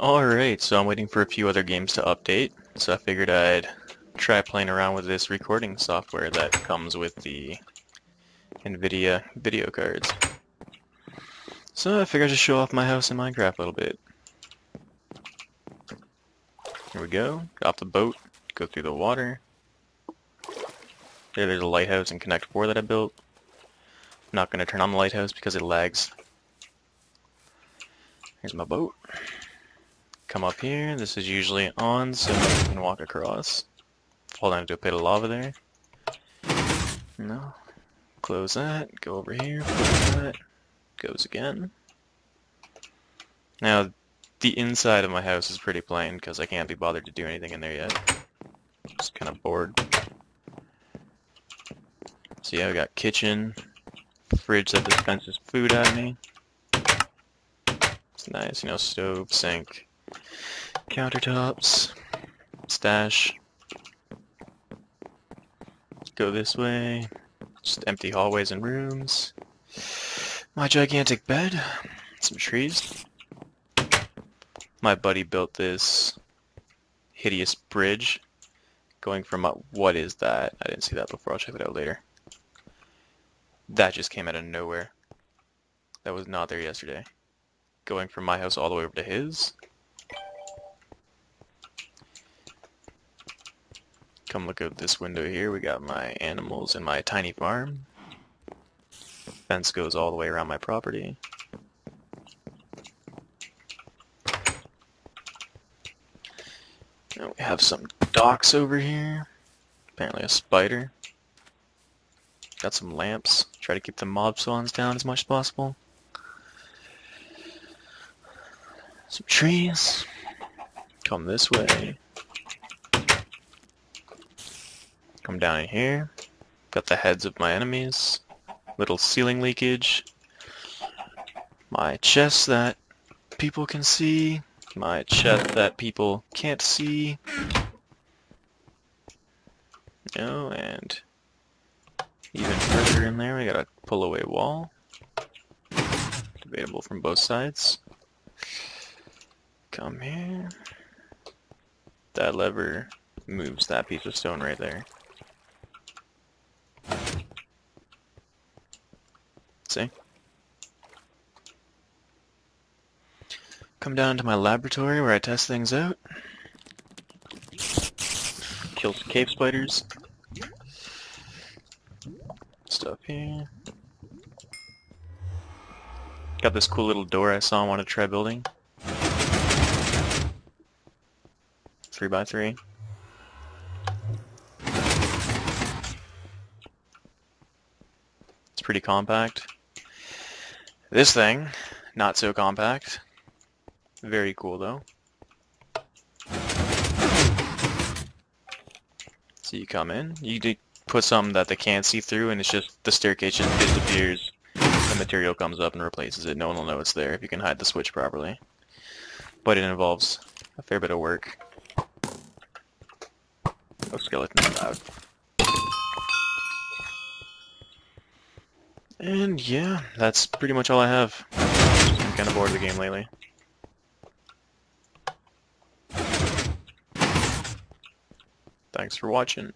Alright, so I'm waiting for a few other games to update, so I figured I'd try playing around with this recording software that comes with the NVIDIA video cards. So I figured I'd just show off my house in Minecraft a little bit. Here we go, get off the boat, go through the water. There's a lighthouse in Connect 4 that I built. I'm not going to turn on the lighthouse because it lags. Here's my boat. Come up here, this is usually on so you can walk across. Fall down into a pit of lava there. No. Close that, go over here, close that, goes again. Now, the inside of my house is pretty plain because I can't be bothered to do anything in there yet. I'm just kind of bored. So yeah, we got kitchen, fridge that dispenses food at me. It's nice, you know, stove, sink. Countertops, stash, go this way, just empty hallways and rooms, my gigantic bed, some trees. My buddy built this hideous bridge going from what is that? I didn't see that before, I'll check it out later. That just came out of nowhere. That was not there yesterday. Going from my house all the way over to his. Come look out this window here, we got my animals and my tiny farm. Fence goes all the way around my property. Now we have some docks over here. Apparently a spider. Got some lamps. Try to keep the mob spawns down as much as possible. Some trees. Come this way. Come down in here, got the heads of my enemies, little ceiling leakage, my chest that people can see, my chest that people can't see, oh, and even further in there we got a pull away wall, debatable from both sides, come here, that lever moves that piece of stone right there. See? Come down to my laboratory where I test things out. Kill some cave spiders. Stuff here. Got this cool little door I saw I wanted to try building. 3x3. It's pretty compact. This thing, not so compact. Very cool though. So you come in, you put something that they can't see through and it's just, the staircase just disappears. The material comes up and replaces it. No one will know it's there if you can hide the switch properly. But it involves a fair bit of work. Oh, skeleton allowed. And yeah, that's pretty much all I have. I'm kind of bored of the game lately. Thanks for watching.